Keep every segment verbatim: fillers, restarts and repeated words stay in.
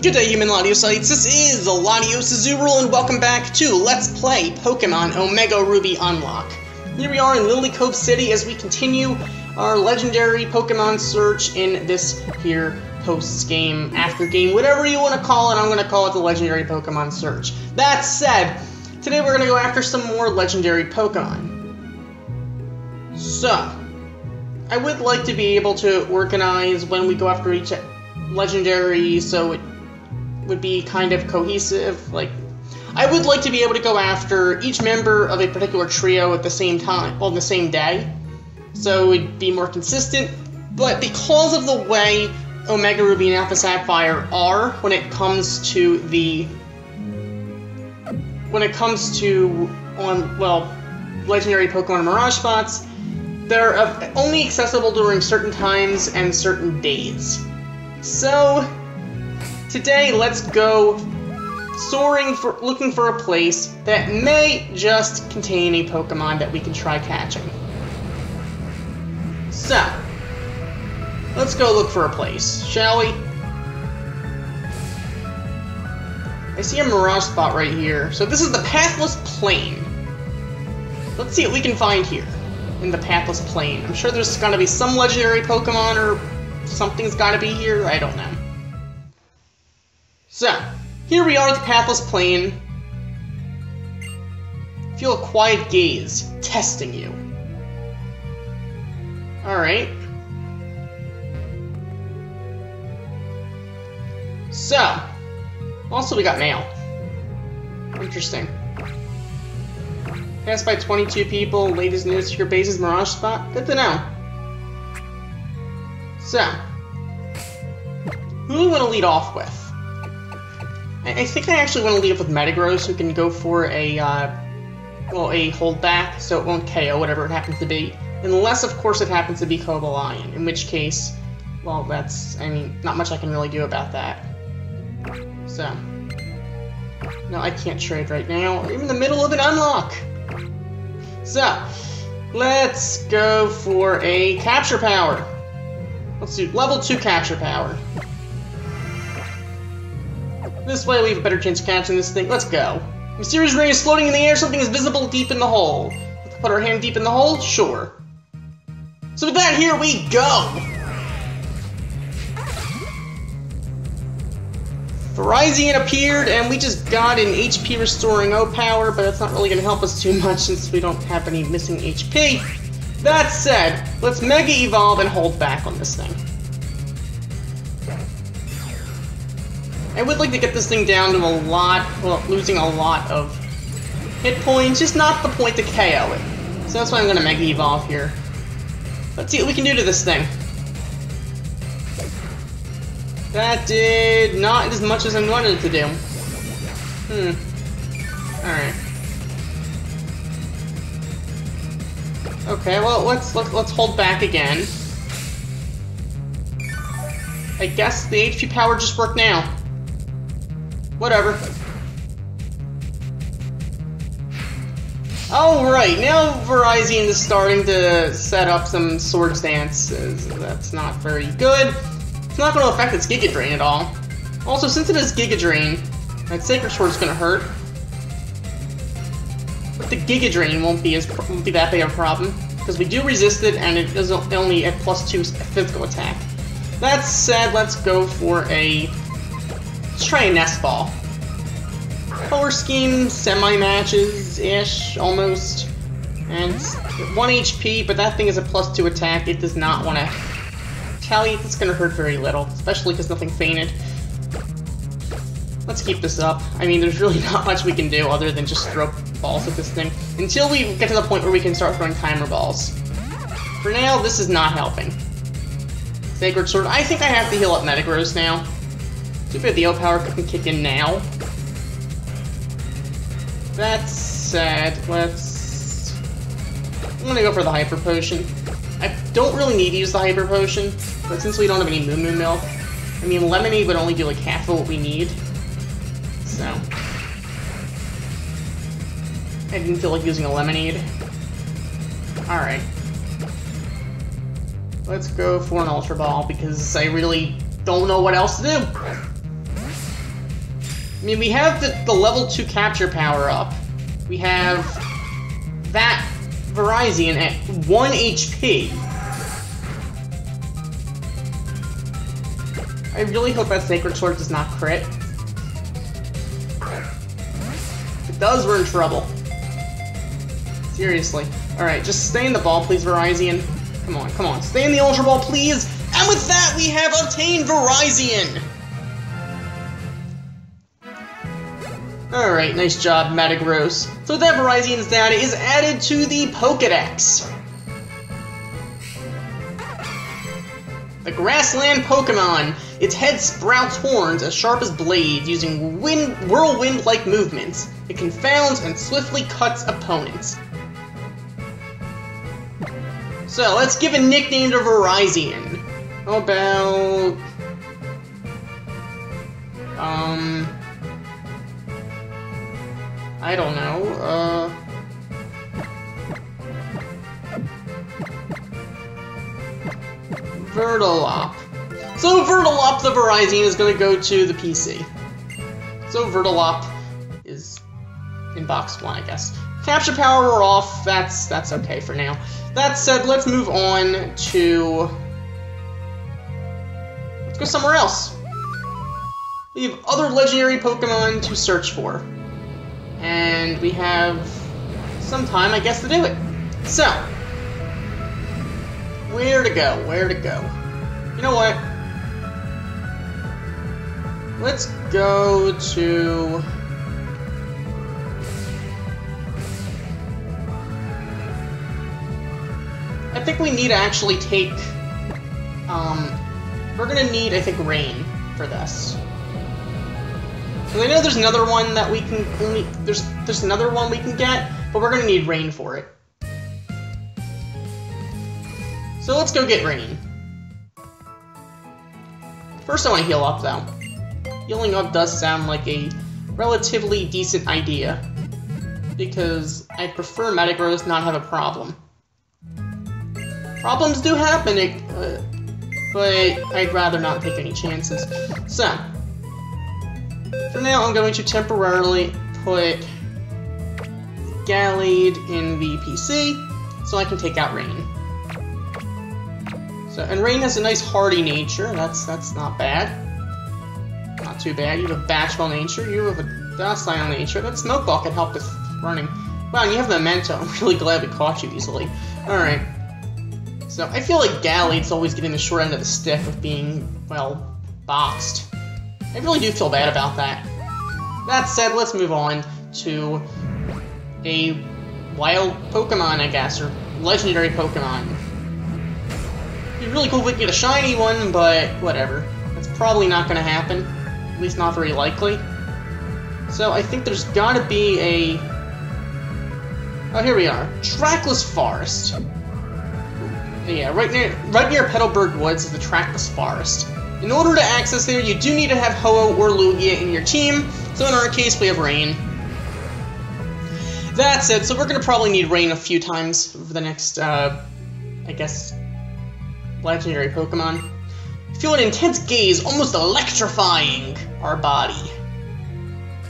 G'day, human Latiosites, this is LatiosAzurill, and welcome back to Let's Play Pokemon Omega Ruby Unlock. Here we are in Lily Cove City as we continue our legendary Pokemon search in this here post-game, after-game, whatever you want to call it. I'm going to call it the legendary Pokemon search. That said, today we're going to go after some more legendary Pokemon. So, I would like to be able to organize when we go after each legendary, so it would be kind of cohesive. Like, I would like to be able to go after each member of a particular trio at the same time, well, on the same day, so it'd be more consistent. But because of the way Omega Ruby and Alpha Sapphire are when it comes to the when it comes to on well legendary Pokemon Mirage spots, they're only accessible during certain times and certain days. So today, let's go soaring for looking for a place that may just contain a Pokemon that we can try catching. So, let's go look for a place, shall we? I see a mirage spot right here. So this is the Pathless Plain. Let's see what we can find here in the Pathless Plain. I'm sure there's gotta be some legendary Pokemon or something's gotta be here, I don't know. So, here we are at the Pathless Plain. Feel a quiet gaze testing you. Alright. So, also we got mail. Interesting. Passed by twenty-two people, latest news to your base's mirage spot. Good to know. So, who do we want to lead off with? I think I actually want to lead up with Metagross, who can go for a, uh, well, a holdback, so it won't K O whatever it happens to be. Unless, of course, it happens to be Cobalion, in which case, well, that's, I mean, not much I can really do about that. So, no, I can't trade right now. I'm in the middle of an unlock! So, let's go for a capture power. Let's do level two capture power. This way, we have a better chance of catching this thing. Let's go. Mysterious rain is floating in the air. Something is visible deep in the hole. Let's put our hand deep in the hole? Sure. So with that, here we go! Virizion appeared, and we just got an H P restoring O power, but that's not really going to help us too much since we don't have any missing H P. That said, let's Mega Evolve and hold back on this thing. I would like to get this thing down to a lot, well, losing a lot of hit points, just not the point to K O it. So that's why I'm going to Mega Evolve here. Let's see what we can do to this thing. That did not as much as I wanted it to do. Hmm. Alright. Okay, well, let's, let, let's hold back again. I guess the H P power just worked now. Whatever. Alright, now Virizion is starting to set up some sword stances. That's not very good. It's not going to affect its Giga Drain at all. Also, since it is Giga Drain, that Sacred Sword is going to hurt. But the Giga Drain won't be, as, won't be that big of a problem, because we do resist it, and it is only at plus two physical attack. That said, let's go for a... Let's try a nest ball. Color scheme, semi-matches-ish, almost. And it's one H P, but that thing is a plus two attack. It does not want to retaliate. It's going to hurt very little, especially because nothing fainted. Let's keep this up. I mean, there's really not much we can do other than just throw balls at this thing until we get to the point where we can start throwing timer balls. For now, this is not helping. Sacred Sword. I think I have to heal up Metagross now. Too bad the O-Power can kick in now. That said, let's... I'm gonna go for the Hyper Potion. I don't really need to use the Hyper Potion, but since we don't have any Moo Moo Milk, I mean, Lemonade would only do like half of what we need. So... I didn't feel like using a Lemonade. Alright. Let's go for an Ultra Ball, because I really don't know what else to do. I mean, we have the, the level two capture power up. We have that Virizion at one H P. I really hope that Sacred Sword does not crit. If it does, we're in trouble. Seriously. Alright, just stay in the ball, please, Virizion. Come on, come on. Stay in the Ultra Ball, please! And with that, we have obtained Virizion! Alright, nice job, Metagross. So that Virizion's data is added to the Pokedex. The Grassland Pokemon. Its head sprouts horns as sharp as blades, using wind, whirlwind-like movements. It confounds and swiftly cuts opponents. So, let's give a nickname to Virizion. How about... Um... I don't know, uh... Vertilop. So Vertilop the Virizion is going to go to the P C. So Vertilop is in box one, I guess. Capture power we're off, that's, that's okay for now. That said, let's move on to... Let's go somewhere else. We have other legendary Pokemon to search for. And we have some time, I guess, to do it. So, where to go? Where to go? You know what? Let's go to... I think we need to actually take... Um, we're gonna need, I think, rain for this. I know there's another one that we can only there's there's another one we can get, but we're gonna need rain for it. So let's go get rain. First, I want to heal up though. Healing up does sound like a relatively decent idea because I prefer Metagross not have a problem. Problems do happen, it, uh, but I'd rather not take any chances. So. For now, I'm going to temporarily put Gallade in the P C, so I can take out Rain. So, and Rain has a nice hardy nature, that's that's not bad. Not too bad, you have a bashful nature, you have a docile nature, that smoke ball can help with running. Wow, and you have Memento, I'm really glad we caught you easily. Alright. So, I feel like Gallade's always getting the short end of the stick of being, well, boxed. I really do feel bad about that. That said, let's move on to a wild Pokemon, I guess, or legendary Pokemon. It'd be really cool if we could get a shiny one, but whatever. That's probably not going to happen. At least not very likely. So I think there's got to be a... Oh, here we are. Trackless Forest. Yeah, right near, right near Petalburg Woods is the Trackless Forest. In order to access there, you do need to have Ho-Oh or Lugia in your team, so in our case, we have Rain. That said, so we're going to probably need Rain a few times for the next, uh, I guess, legendary Pokemon. Feel an intense gaze, almost electrifying our body.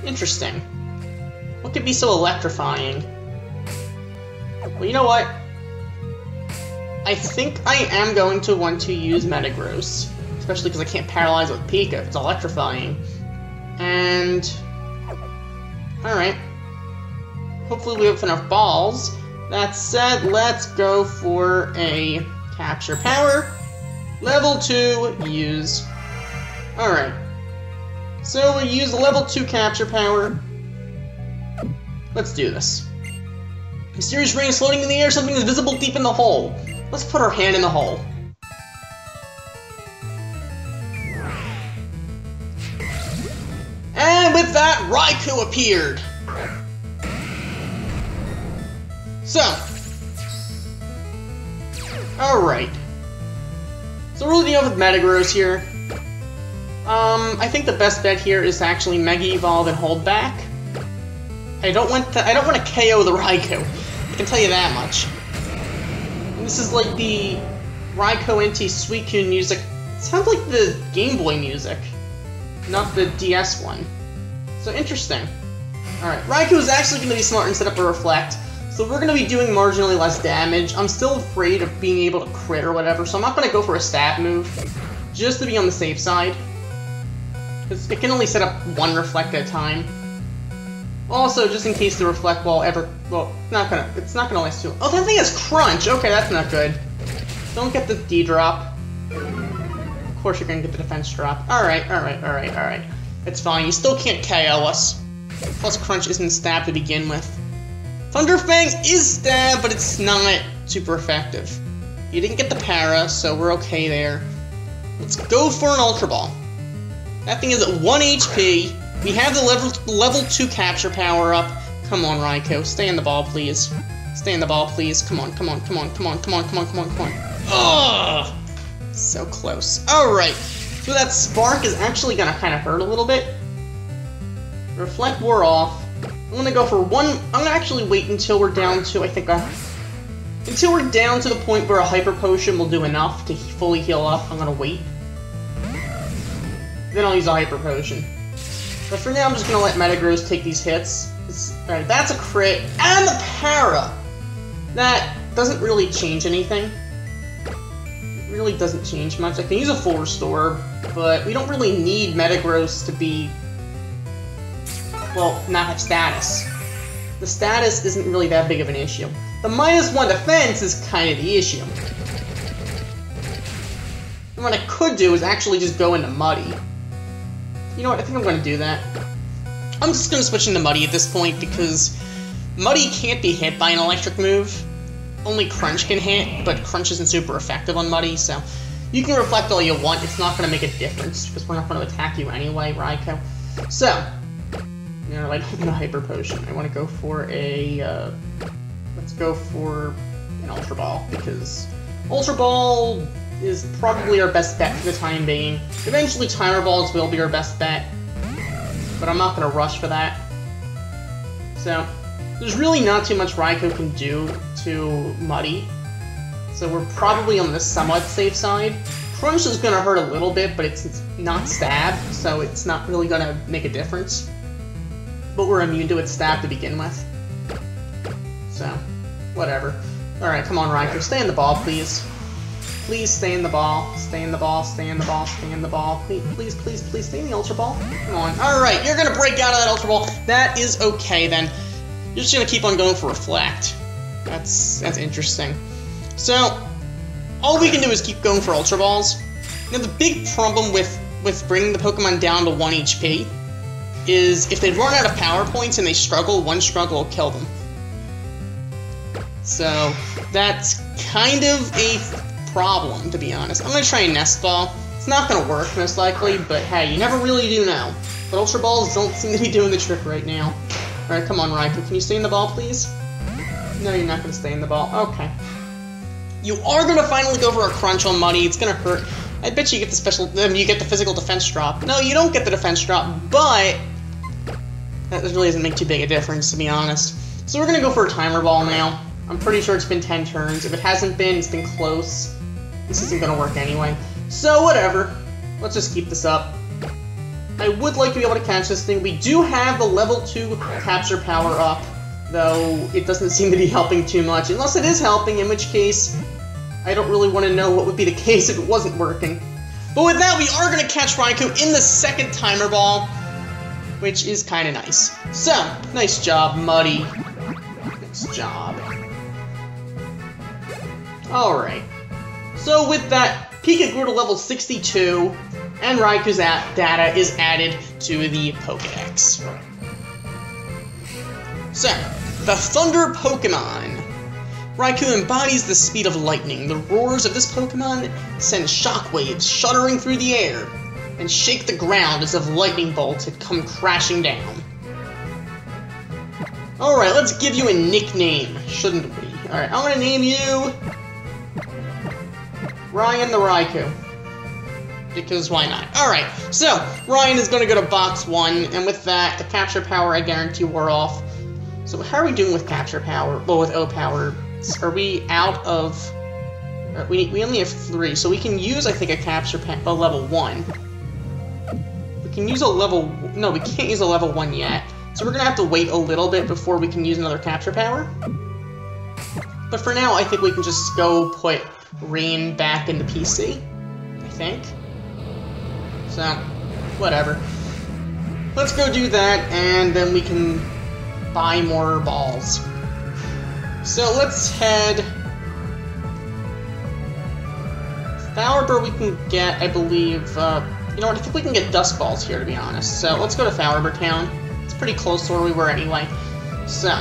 Interesting. What could be so electrifying? Well, you know what? I think I am going to want to use Metagross. Especially because I can't paralyze with Pika. It's electrifying. And... Alright. Hopefully we have enough balls. That said, let's go for a capture power. Level two, use. Alright. So we use level two capture power. Let's do this. Mysterious rain is floating in the air. Something is visible deep in the hole. Let's put our hand in the hole. And with that, Raikou appeared! So. Alright. So we're dealing with Metagross here. Um, I think the best bet here is to actually Mega Evolve and hold back. I don't want to- I don't want to K O the Raikou. I can tell you that much. And this is like the Raikou Entei Suicune music. It sounds like the Game Boy music. Not the D S one. So interesting. Alright, Raikou is actually going to be smart and set up a Reflect, so we're going to be doing marginally less damage. I'm still afraid of being able to crit or whatever, so I'm not going to go for a stab move, just to be on the safe side. Because it can only set up one Reflect at a time. Also, just in case the Reflect Ball ever... Well, not gonna, it's not going to last too long. Oh, that thing has Crunch! Okay, that's not good. Don't get the D-drop. Of course you're going to get the defense drop. Alright, alright, alright, alright. It's fine, you still can't K O us. Plus, Crunch isn't stab to begin with. Thunderfang is stab, but it's not super effective. You didn't get the para, so we're okay there. Let's go for an Ultra Ball. That thing is at one H P. We have the level, level two capture power up. Come on, Raikou. Stay in the ball, please. Stay in the ball, please. Come on, come on, come on, come on, come on, come on, come on, come on. Ugh! So close. Alright. So that spark is actually gonna kind of hurt a little bit. Reflect wore off. I'm gonna go for one... I'm gonna actually wait until we're down to... I think I... Until we're down to the point where a Hyper Potion will do enough to fully heal up. I'm gonna wait. Then I'll use a Hyper Potion. But for now, I'm just gonna let Metagross take these hits. Alright, that's a crit. And the para! That doesn't really change anything. It really doesn't change much. I can use a full restore, but we don't really need Metagross to be... Well, not have status. The status isn't really that big of an issue. The minus one defense is kind of the issue. And what I could do is actually just go into Muddy. You know what, I think I'm going to do that. I'm just going to switch into Muddy at this point, because Muddy can't be hit by an electric move. Only Crunch can hit, but Crunch isn't super effective on Muddy, so... You can reflect all you want, it's not going to make a difference, because we're not going to attack you anyway, Raikou. So... No, I don't want a Hyper Potion. I want to go for a... Uh, let's go for an Ultra Ball, because Ultra Ball... is probably our best bet for the time being. Eventually, Timer Balls will be our best bet, but I'm not going to rush for that. So, there's really not too much Raikou can do to Muddy, so we're probably on the somewhat safe side. Crunch is going to hurt a little bit, but it's, it's not stab, so it's not really going to make a difference. But we're immune to its stab to begin with. So, whatever. Alright, come on Raikou, stay in the ball, please. Please stay in the ball, stay in the ball, stay in the ball, stay in the ball. Please, please, please, please stay in the Ultra Ball. Come on. Alright, you're gonna break out of that Ultra Ball. That is okay then. You're just gonna keep on going for Reflect. That's that's interesting. So, all we can do is keep going for Ultra Balls. Now the big problem with, with bringing the Pokemon down to one H P is if they run out of power points and they struggle, one struggle will kill them. So, that's kind of a... problem, to be honest. I'm gonna try a Nest Ball. It's not gonna work, most likely, but hey, you never really do know. But Ultra Balls don't seem to be doing the trick right now. Alright, come on, Raikou. Can you stay in the ball, please? No, you're not gonna stay in the ball. Okay. You are gonna finally go for a Crunch on Muddy. It's gonna hurt. I bet you get the special... Um, you get the physical defense drop. No, you don't get the defense drop, but... That really doesn't make too big a difference, to be honest. So we're gonna go for a Timer Ball now. I'm pretty sure it's been ten turns. If it hasn't been, it's been close. This isn't gonna work anyway. So, whatever. Let's just keep this up. I would like to be able to catch this thing. We do have the level two capture power up, though it doesn't seem to be helping too much. Unless it is helping, in which case, I don't really want to know what would be the case if it wasn't working. But with that, we are gonna catch Raikou in the second Timer Ball, which is kind of nice. So, nice job, Muddy. Nice job. Alright. So with that, Pika grew to level sixty-two, and Raikou's data is added to the Pokedex. So, the Thunder Pokemon. Raikou embodies the speed of lightning. The roars of this Pokemon send shockwaves shuddering through the air, and shake the ground as if lightning bolts had come crashing down. Alright, let's give you a nickname, shouldn't we? Alright, I'm gonna name you... Ryan the Raikou. Because why not? Alright, so, Ryan is going to go to box one, and with that, the capture power, I guarantee, wore off. So how are we doing with capture power? Well, with O power. Are we out of... Right, we, we only have three, so we can use, I think, a capture power, level one. We can use a level... No, we can't use a level one yet. So we're going to have to wait a little bit before we can use another capture power. But for now, I think we can just go put Rain back into P C. I think. So, whatever. Let's go do that, and then we can buy more balls. So let's head... Fallarbor we can get, I believe, uh, you know what, I think we can get dust balls here, to be honest. So let's go to Fallarbor Town. It's pretty close to where we were anyway. So,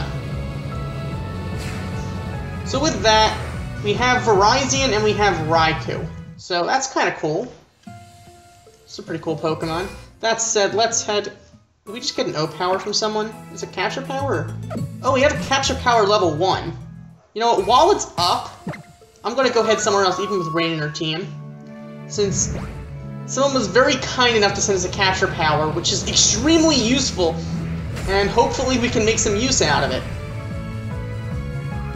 so with that, we have Virizion and we have Raikou. So that's kind of cool. It's a pretty cool Pokemon. That said, let's head... Did we just get an O power from someone? Is it capture power? Oh, we have a capture power level one. You know what, while it's up... I'm gonna go head somewhere else, even with Rain and her team, since someone was very kind enough to send us a capture power, which is extremely useful, and hopefully we can make some use out of it.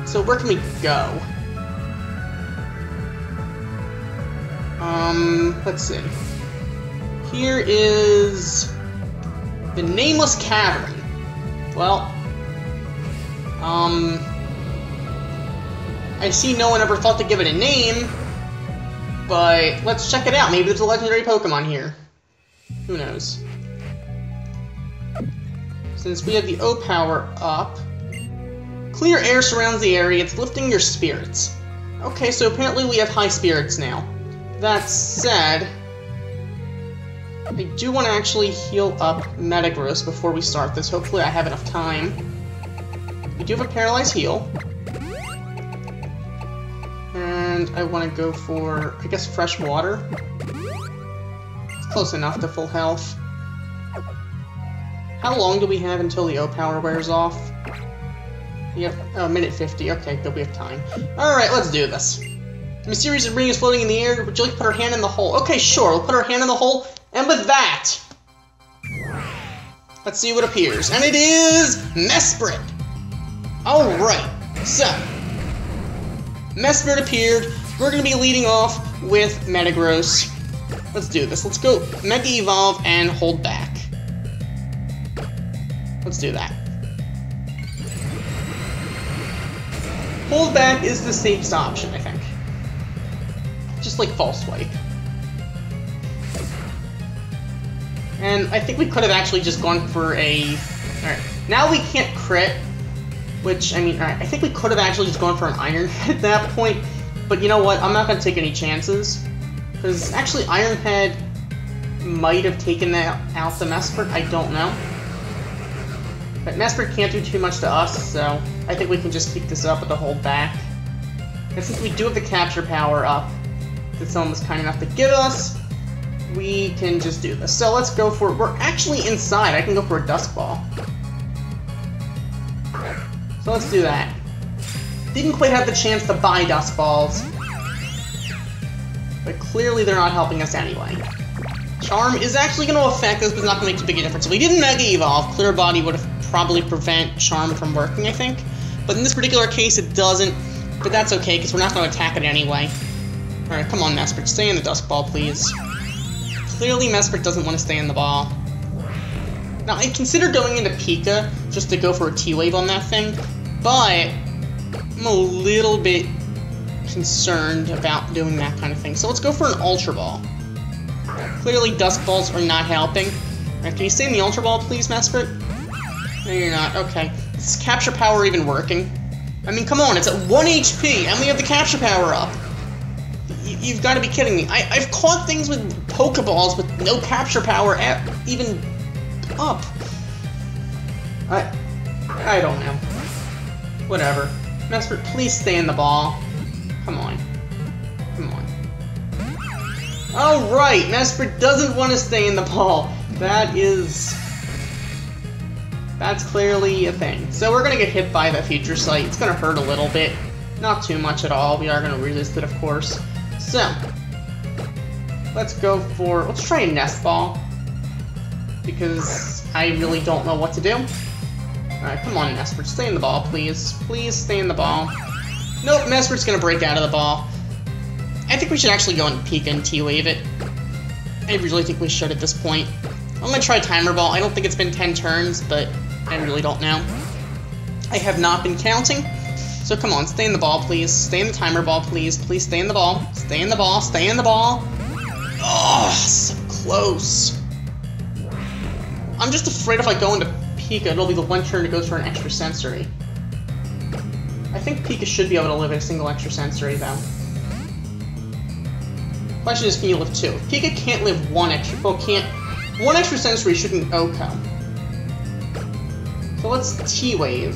So where can we go? Um, let's see. Here is the Nameless Cavern. Well, um... I see no one ever thought to give it a name, but let's check it out. Maybe there's a legendary Pokemon here. Who knows? Since we have the O power up, clear air surrounds the area. It's lifting your spirits. Okay, so apparently we have high spirits now. That said, I do want to actually heal up Metagross before we start this. Hopefully I have enough time. We do have a paralyzed heal. And I want to go for, I guess, fresh water. It's close enough to full health. How long do we have until the O power wears off? We have a minute fifty. Okay, good, we have time. Alright, let's do this. The mysterious ring is floating in the air. Would you like to put her hand in the hole? Okay, sure, we'll put her hand in the hole. And with that, let's see what appears. And it is Mesprit! Alright, so. Mesprit appeared. We're going to be leading off with Metagross. Let's do this. Let's go Mega Evolve and hold back. Let's do that. Hold back is the safest option, I think. Just like False Wipe. And I think we could have actually just gone for a... Alright, now we can't crit. Which, I mean, alright, I think we could have actually just gone for an Iron Head at that point, but you know what, I'm not going to take any chances, because actually Iron Head might have taken that out the Mesprit, I don't know. But Mesprit can't do too much to us, so I think we can just keep this up with the hold back. And since we do have the capture power up that someone was kind enough to give us, we can just do this. So let's go for, we're actually inside, I can go for a Dusk Ball. So let's do that. Didn't quite have the chance to buy dust balls. But clearly they're not helping us anyway. Charm is actually going to affect us, but it's not going to make too big a difference. If we didn't Mega Evolve, Clear Body would have probably prevent Charm from working, I think. But in this particular case, it doesn't. But that's okay, because we're not going to attack it anyway. Alright, come on, Mesprit. Stay in the dust ball, please. Clearly, Mesprit doesn't want to stay in the ball. Now, I consider going into Pika just to go for a T-Wave on that thing, but I'm a little bit concerned about doing that kind of thing. So let's go for an Ultra Ball. Clearly, Dust Balls are not helping. Right, can you stay in the Ultra Ball, please, Mesprit? No, you're not. Okay. Is Capture Power even working? I mean, come on, it's at one H P, and we have the Capture Power up. Y you've got to be kidding me. I I've caught things with Pokeballs with no Capture Power at even... up. I... I don't know. Whatever. Mesprit, please stay in the ball. Come on. Come on. Alright, Mesprit doesn't want to stay in the ball. That is... That's clearly a thing. So we're going to get hit by the Future Sight. It's going to hurt a little bit. Not too much at all. We are going to resist it, of course. So, let's go for... Let's try a Nest Ball. Because I really don't know what to do. Alright, come on, Mesprit. Stay in the ball, please. Please stay in the ball. Nope, Mesprit's gonna break out of the ball. I think we should actually go and Pika and T-Wave it. I really think we should at this point. I'm gonna try Timer Ball. I don't think it's been ten turns, but I really don't know. I have not been counting. So come on, stay in the ball, please. Stay in the Timer Ball, please. Please stay in the ball. Stay in the ball. Stay in the ball. Oh, so close. I'm just afraid if I go into Pika, it'll be the one turn it goes for an extra sensory. I think Pika should be able to live in a single extra sensory, though. Question is, can you live two? If Pika can't live one extra, well, can't, one extra sensory shouldn't O C O. So let's T-Wave.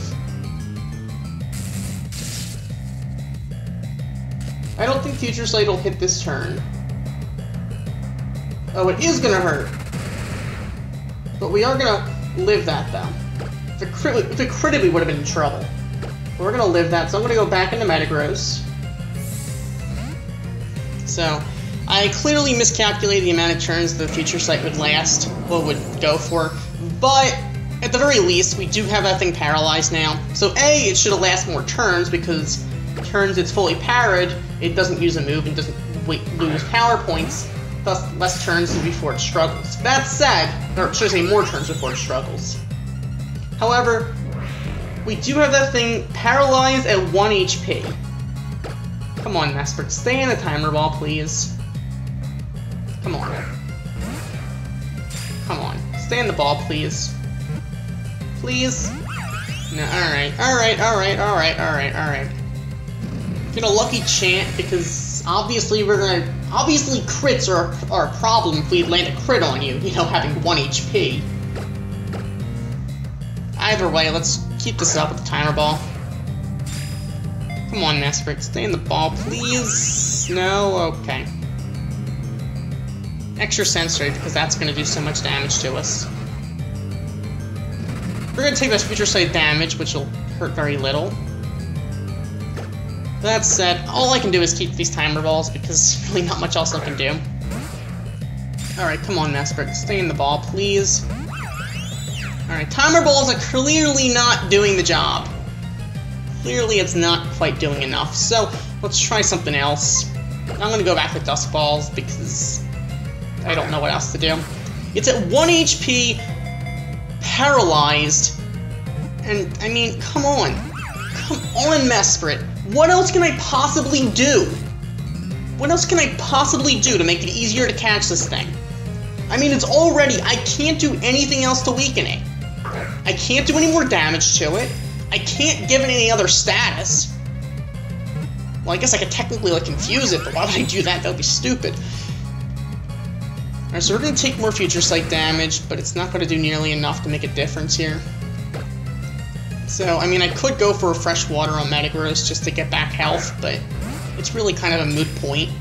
I don't think Future Slate will hit this turn. Oh, it is gonna hurt. But we are gonna live that, though. If it, crit if it critted, we would have been in trouble. But we're gonna live that, so I'm gonna go back into Metagross. So, I clearly miscalculated the amount of turns the Future Sight would last, what would go for, but at the very least, we do have that thing paralyzed now. So A, it should have lasted more turns, because turns it's fully parried, it doesn't use a move and doesn't wait, lose power points, thus less turns before it struggles. That said, or should I say more turns before it struggles. However, we do have that thing paralyzed at one H P. Come on, Mesprit, stay in the Timer Ball, please. Come on. Come on. Stay in the ball, please. Please? No, alright, alright, alright, alright, alright, alright. Get a lucky chant, because obviously we're gonna... Obviously crits are, are a problem if we land a crit on you, you know, having one H P. Either way, let's keep this up with the Timer Ball. Come on, Mesprit, stay in the ball, please. No? Okay. Extra sensory, because that's going to do so much damage to us. We're going to take this Future Sight damage, which will hurt very little. That said, all I can do is keep these Timer Balls, because really not much else I can do. Alright, come on, Mesprit, stay in the ball, please. Alright, Timer Balls are clearly not doing the job. Clearly it's not quite doing enough, so let's try something else. I'm gonna go back to Dust Balls because I don't know what else to do. It's at one H P, paralyzed, and I mean, come on. Come on, Mesprit. What else can I possibly do? What else can I possibly do to make it easier to catch this thing? I mean, it's already, I can't do anything else to weaken it. I can't do any more damage to it. I can't give it any other status. Well, I guess I could technically, like, confuse it, but why would I do that? That would be stupid. Alright, so we're going to take more Future Sight damage, but it's not going to do nearly enough to make a difference here. So, I mean, I could go for a Fresh Water on Metagross just to get back health, but it's really kind of a moot point.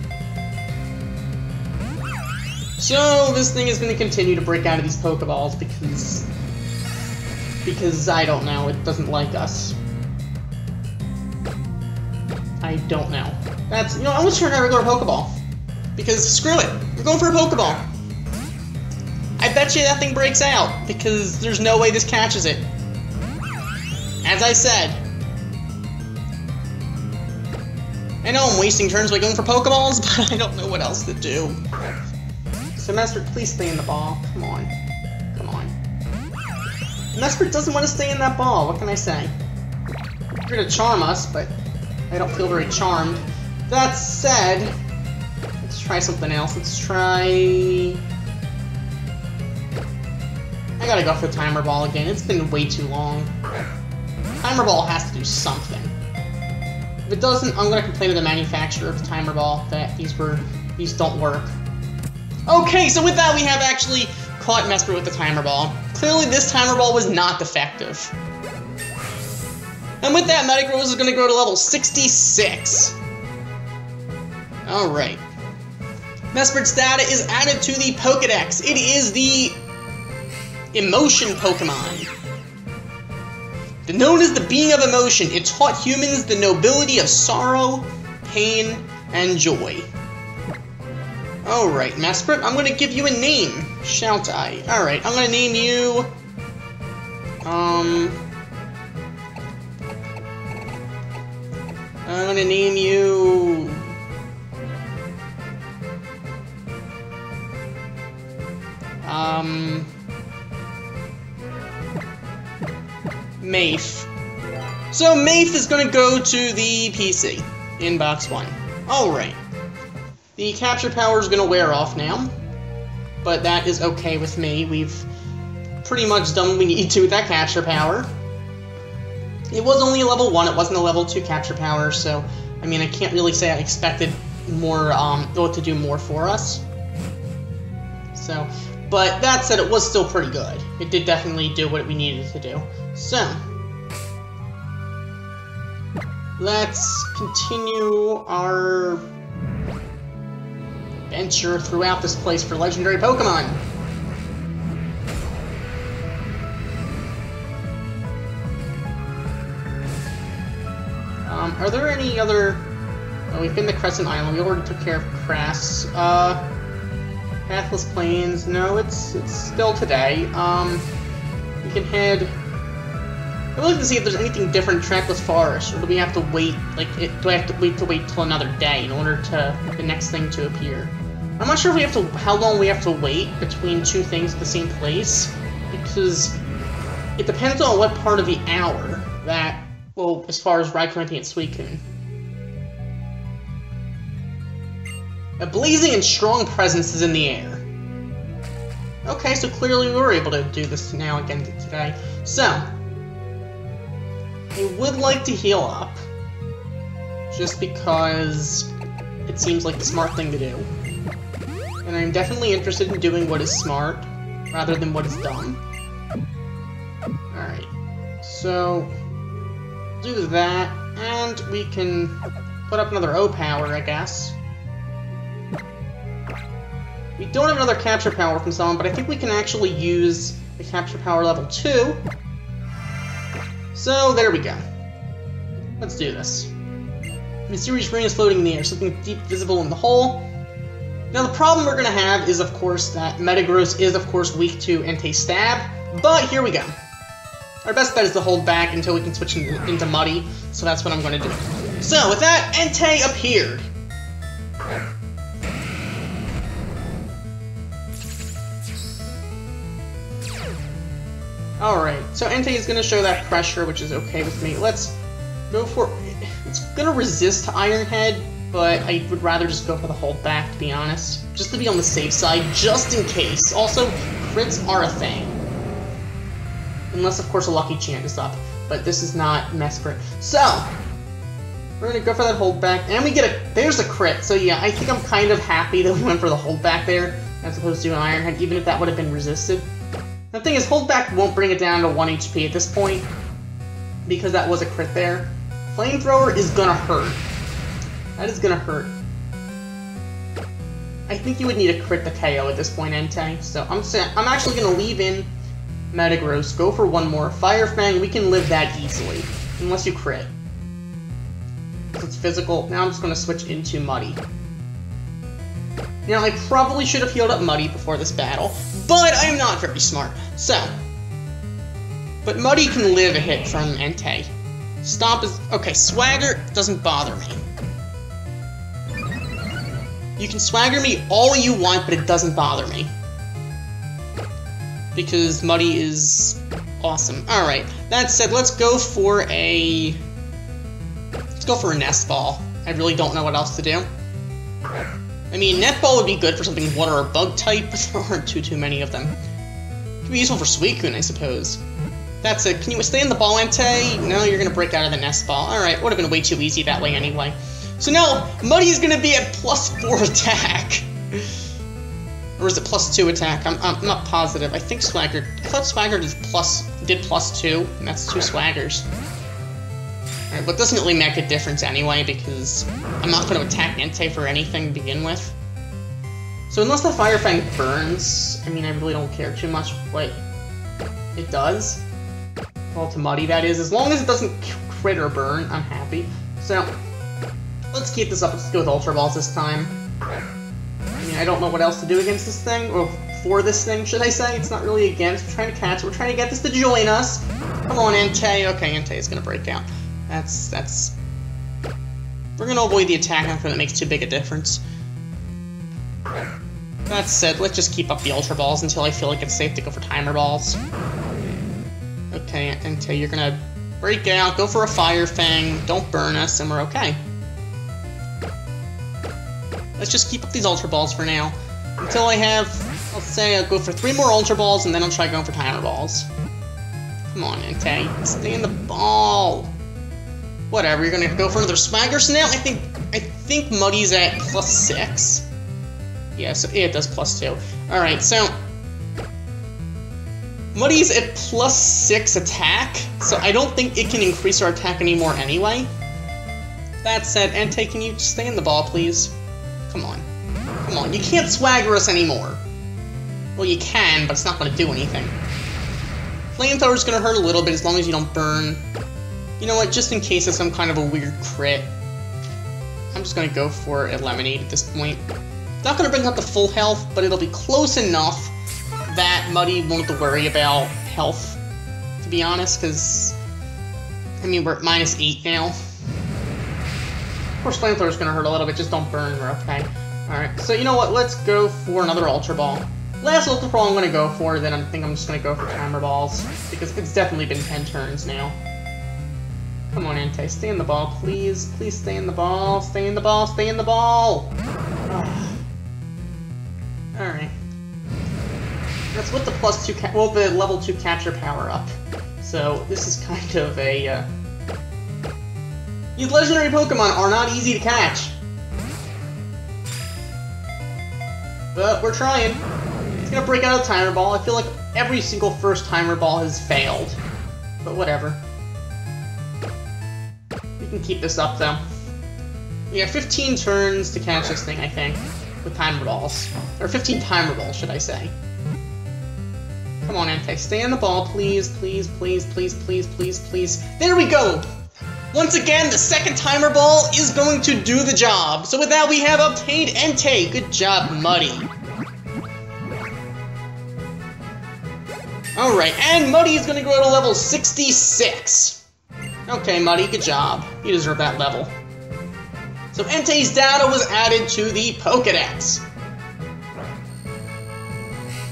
So, this thing is going to continue to break out of these Pokeballs because... Because, I don't know, it doesn't like us. I don't know. That's, you know, I'm gonna turn a regular Pokeball. Because, screw it, we're going for a Pokeball. I bet you that thing breaks out, because there's no way this catches it. As I said. I know I'm wasting turns by going for Pokeballs, but I don't know what else to do. So, Master, please stay in the ball. Come on. Come on. Mesprit doesn't want to stay in that ball, what can I say? You're gonna charm us, but I don't feel very charmed. That said, let's try something else. Let's try... I gotta go for the Timer Ball again. It's been way too long. Timer Ball has to do something. If it doesn't, I'm gonna complain to the manufacturer of the Timer Ball that these were these don't work. Okay, so with that we have actually caught Mesprit with the Timer Ball. Clearly, this Timer Ball was not defective. And with that, Metagross is going to grow to level sixty-six. Alright. Mesprit's data is added to the Pokedex. It is the... Emotion Pokemon. Known as the Being of Emotion, it taught humans the nobility of sorrow, pain, and joy. Alright, Mesprit, I'm going to give you a name. Shall I? Alright, I'm gonna name you... Um... I'm gonna name you... Um... Maeve. So Maeve is going to go to the P C in box one. Alright. The capture power is going to wear off now, but that is okay with me. We've pretty much done what we need to with that capture power. It was only a level one, it wasn't a level two capture power, so I mean, I can't really say I expected more, um, what to do more for us. So, but that said, it was still pretty good. It did definitely do what we needed to do. So, let's continue our adventure throughout this place for legendary Pokemon. Um, are there any other... Oh, we've been to Crescent Island. We already took care of Crass. Uh, Pathless Plains. No, it's it's still today. Um, we can head... I'd like to see if there's anything different in Trackless Forest, or do we have to wait, like, it, do I have to wait to wait till another day in order to, the next thing to appear? I'm not sure if we have to, how long we have to wait between two things at the same place, because it depends on what part of the hour that, well, as far as Raikou and Suicune. A blazing and strong presence is in the air. Okay, so clearly we were able to do this now again today. So... I would like to heal up, just because it seems like the smart thing to do. And I'm definitely interested in doing what is smart, rather than what is dumb. Alright, so do that, and we can put up another O power, I guess. We don't have another capture power from someone, but I think we can actually use the capture power level two. So, there we go. Let's do this. Mysterious ring is floating in the air, something deep visible in the hole. Now, the problem we're going to have is, of course, that Metagross is, of course, weak to Entei Stab, but here we go. Our best bet is to hold back until we can switch in, into Muddy, so that's what I'm going to do. So, with that, Entei appeared. Alright, so Entei is going to show that pressure, which is okay with me. Let's go for... It's going to resist to Iron Head, but I would rather just go for the hold back, to be honest. Just to be on the safe side, just in case. Also, crits are a thing. Unless, of course, a lucky chant is up. But this is not Mesprit. So, we're going to go for that hold back, and we get a... There's a crit, so yeah, I think I'm kind of happy that we went for the hold back there, as opposed to an Iron Head, even if that would have been resisted. The thing is, hold back won't bring it down to one H P at this point, because that was a crit there. Flamethrower is gonna hurt. That is gonna hurt. I think you would need a crit to K O at this point, Entei. So I'm I'm actually gonna leave in Metagross. Go for one more Fire Fang. We can live that easily, unless you crit. It's physical. Now I'm just gonna switch into Muddy. Now, I probably should have healed up Muddy before this battle, but I'm not very smart, so. But Muddy can live a hit from Entei. Stomp is... Okay, Swagger doesn't bother me. You can Swagger me all you want, but it doesn't bother me. Because Muddy is awesome. Alright, that said, let's go for a... Let's go for a Nest Ball. I really don't know what else to do. I mean, Netball would be good for something water or bug type, but there aren't too too many of them. It could be useful for Suicune, I suppose. That's it. Can you stay in the ball, Entei? No, you're going to break out of the Nest Ball. Alright, would have been way too easy that way anyway. So now, Muddy is going to be at plus four attack. Or is it plus two attack? I'm, I'm not positive. I think Swagger... I thought Swagger did plus, did plus two, and that's two Swaggers. Right, but it doesn't really make a difference anyway, because I'm not going to attack Entei for anything to begin with. So unless the Fire Fang burns, I mean, I really don't care too much what it does. Well, to Muddy, that is. As long as it doesn't crit or burn, I'm happy. So, let's keep this up. Let's go with Ultra Balls this time. I mean, I don't know what else to do against this thing, or for this thing, should I say. It's not really against. We're trying to catch it. We're trying to get this to join us. Come on, Entei. Okay, Entei is going to break out. That's, that's... We're gonna avoid the attack after that makes too big a difference. That said, let's just keep up the Ultra Balls until I feel like it's safe to go for Timer Balls. Okay, Entei, you're gonna break out, go for a fire fang, don't burn us, and we're okay. Let's just keep up these Ultra Balls for now. Until I have, I'll say I'll go for three more Ultra Balls, and then I'll try going for Timer Balls. Come on, Entei, stay in the ball. Whatever, you're gonna go for another Swagger, so now I think, I think Muddy's at plus six. Yeah, so it does plus two. Alright, so Muddy's at plus six attack, so I don't think it can increase our attack anymore anyway. That said, Entei, can you stay in the ball, please? Come on. Come on, you can't swagger us anymore. Well, you can, but it's not going to do anything. Flamethrower's going to hurt a little bit as long as you don't burn. You know what, just in case it's some kind of a weird crit, I'm just going to go for Eliminate at this point. Not going to bring up the full health, but it'll be close enough that Muddy won't have to worry about health, to be honest, because, I mean, we're at minus eight now. Of course, Flamethrower's gonna hurt a little bit, just don't burn, we're okay. Alright, so you know what, let's go for another Ultra Ball. Last Ultra Ball I'm gonna go for, then I think I'm just gonna go for Timer Balls, because it's definitely been ten turns now. Come on, Entei, stay in the ball, please, please stay in the ball, stay in the ball, stay in the ball! Oh. Alright. That's with the plus two, ca well, the level two capture power up. So this is kind of a. Uh... These legendary Pokemon are not easy to catch, but we're trying. It's gonna break out a Timer Ball. I feel like every single first Timer Ball has failed, but whatever. We can keep this up though. We have fifteen turns to catch this thing, I think, with Timer Balls, or fifteen Timer Balls, should I say? Come on, Entei, stay on the ball, please, please, please, please, please, please, please. There we go! Once again, the second Timer Ball is going to do the job. So with that, we have obtained Entei. Good job, Muddy. Alright, and Muddy is going to go to level sixty-six. Okay, Muddy, good job. You deserve that level. So Entei's data was added to the Pokedex.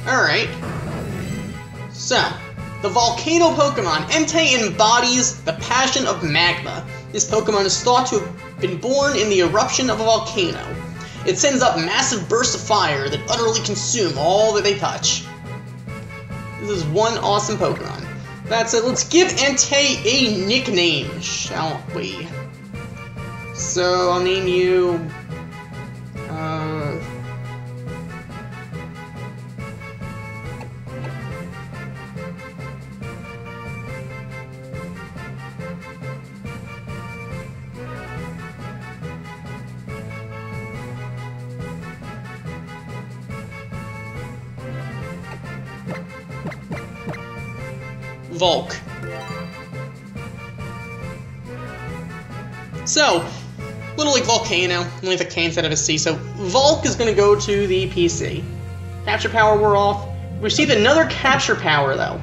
Alright. So, the Volcano Pokemon, Entei embodies the passion of magma. This Pokemon is thought to have been born in the eruption of a volcano. It sends up massive bursts of fire that utterly consume all that they touch. This is one awesome Pokemon. That's it, let's give Entei a nickname, shall we? So, I'll name you... Uh... Vulk. So, little like Volcano, only the K instead of a C, so Vulk is going to go to the P C. Capture power wore off. We received another capture power, though.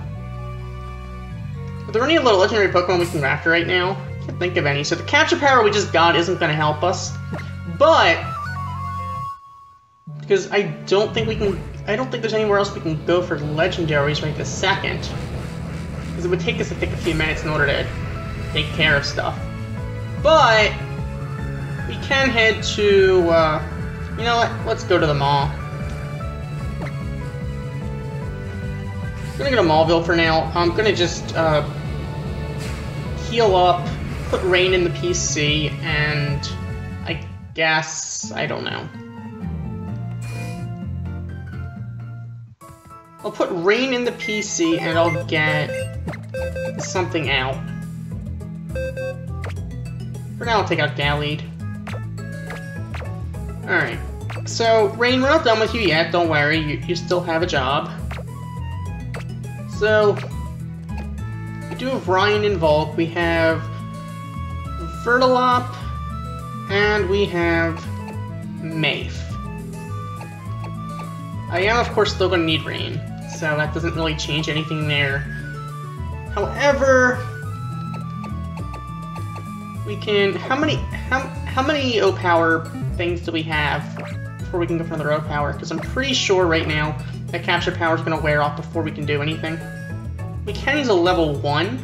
Are there any little legendary Pokemon we can capture right now? I can't think of any, so the capture power we just got isn't going to help us, but, because I don't think we can, I don't think there's anywhere else we can go for legendaries right this second. It would take us, I think, a few minutes in order to take care of stuff. But we can head to, uh, you know what, let's go to the mall. I'm gonna go to Mauville for now. I'm gonna just uh, heal up, put Rain in the P C, and I guess, I don't know. I'll put Rain in the P C and I'll get something out. For now, I'll take out Gallade. Alright. So, Rain, we're not done with you yet, don't worry, you, you still have a job. So, we do have Ryan and Vulk, we have Vertilop, and we have Maeve. I am, of course, still going to need Rain. So that doesn't really change anything there. However, we can. How many? How how many O power things do we have before we can go for another O power? Because I'm pretty sure right now that capture power is going to wear off before we can do anything. We can use a level one,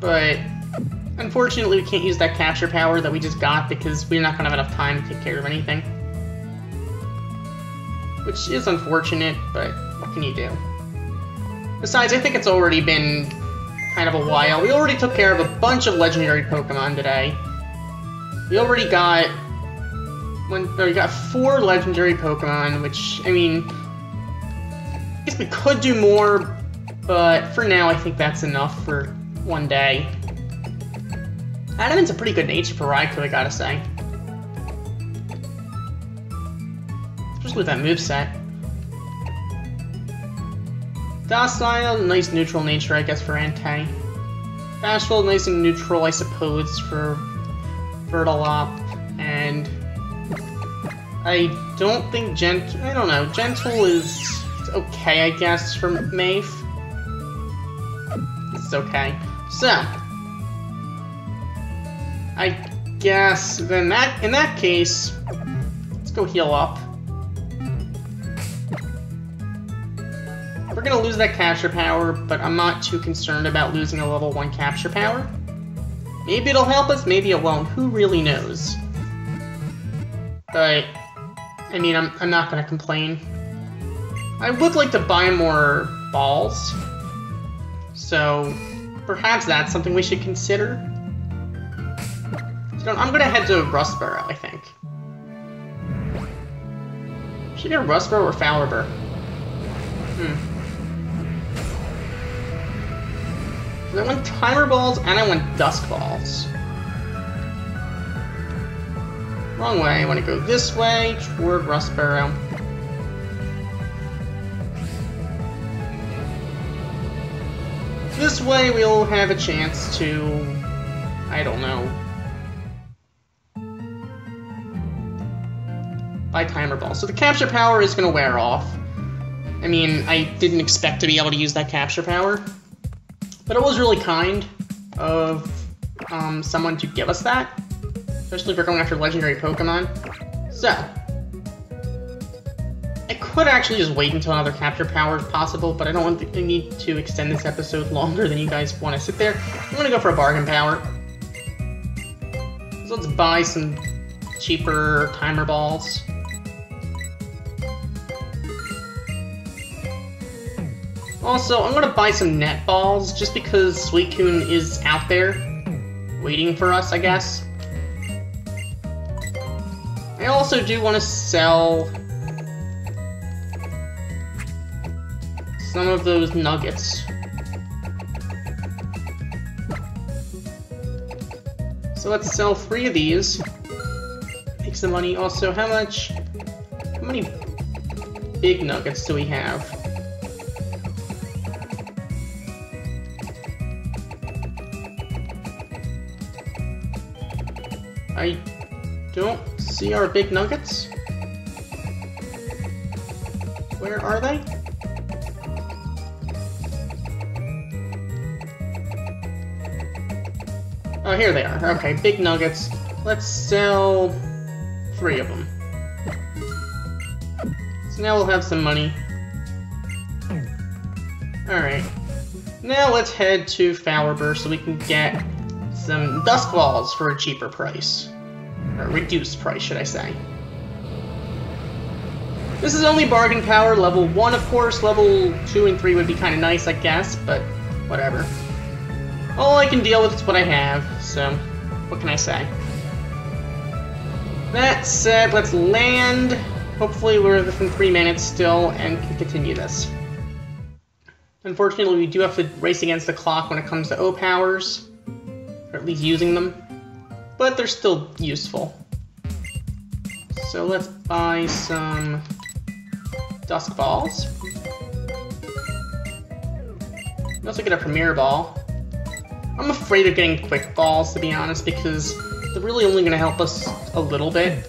but unfortunately we can't use that capture power that we just got because we're not going to have enough time to take care of anything. Which is unfortunate, but what can you do? Besides, I think it's already been kind of a while. We already took care of a bunch of legendary Pokemon today. We already got... One, no, we got four legendary Pokemon, which, I mean... I guess we could do more, but for now I think that's enough for one day. Adamant's a pretty good nature for Raikou, I gotta say. Just with that moveset. Docile, nice neutral nature, I guess, for Entei. Bashful, nice and neutral, I suppose, for Fertilop. And I don't think gent I don't know. Gentle is okay, I guess, for Maeve. It's okay. So I guess then that in that case, let's go heal up. We're gonna lose that capture power, but I'm not too concerned about losing a level one capture power. Maybe it'll help us, maybe it won't. Who really knows? But, I mean, I'm, I'm not gonna complain. I would like to buy more balls. So, perhaps that's something we should consider. So I'm gonna head to Rustboro, I think. Should I go Rustboro or Fallarbor? Hmm. I want timer balls, and I want dusk balls. Wrong way, I want to go this way, toward Rustboro. This way we'll have a chance to... I don't know. Buy timer balls. So the capture power is going to wear off. I mean, I didn't expect to be able to use that capture power. But it was really kind of um, someone to give us that, especially if we're going after legendary Pokemon. So, I could actually just wait until another capture power is possible, but I don't want to, I need to extend this episode longer than you guys want to sit there. I'm going to go for a bargain power. So let's buy some cheaper timer balls. Also, I'm gonna buy some net balls just because Suicune is out there waiting for us, I guess. I also do want to sell some of those nuggets. So let's sell three of these. Make some money. Also, how much? How many big nuggets do we have? I don't see our big nuggets. Where are they? Oh, here they are. Okay, big nuggets. Let's sell three of them. So now we'll have some money. Alright. Now let's head to Fallarbor so we can get some dusk balls for a cheaper price. Or a reduced price, should I say. This is only bargain power, level one of course, level two and three would be kind of nice I guess, but whatever. All I can deal with is what I have, so what can I say. That said, let's land. Hopefully we're within three minutes still and can continue this. Unfortunately we do have to race against the clock when it comes to O powers. Or at least using them. But they're still useful. So let's buy some dusk balls. We also get a premier ball. I'm afraid of getting quick balls to be honest because they're really only going to help us a little bit.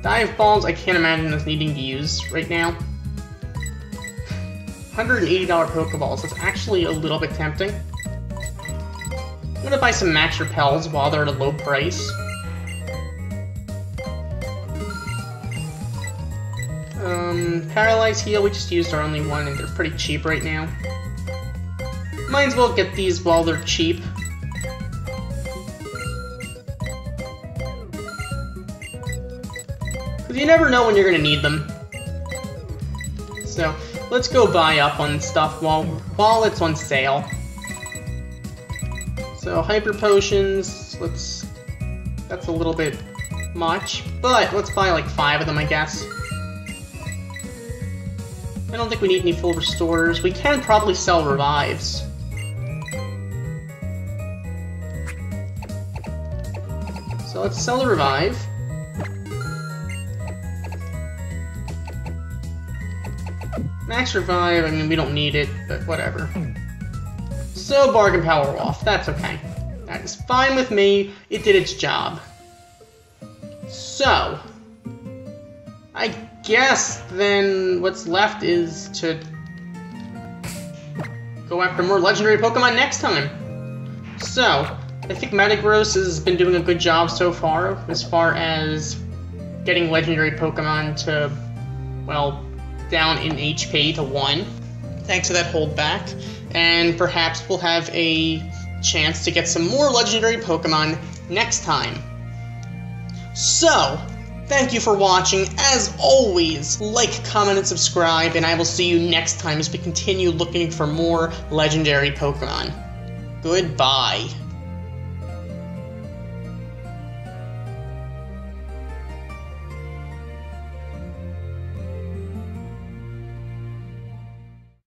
Dive balls I can't imagine us needing to use right now. one hundred eighty dollar Pokeballs, that's actually a little bit tempting. I'm gonna buy some Max Repels while they're at a low price. Um, Paralyze Heal, we just used our only one, and they're pretty cheap right now. Might as well get these while they're cheap. Because you never know when you're going to need them. So, let's go buy up on stuff while, while it's on sale. So, Hyper Potions, let's... That's a little bit much, but let's buy like five of them, I guess. I don't think we need any full restores. We can probably sell revives. So let's sell the revive. Max revive, I mean, we don't need it, but whatever. So bargain power off, that's okay. That is fine with me, it did its job. So, I guess then what's left is to go after more legendary Pokemon next time. So, I think Metagross has been doing a good job so far, as far as getting legendary Pokemon to, well, down in H P to one, thanks to that holdback, and perhaps we'll have a chance to get some more legendary Pokemon next time. So, thank you for watching. As always, like, comment, and subscribe, and I will see you next time as we continue looking for more legendary Pokemon. Goodbye.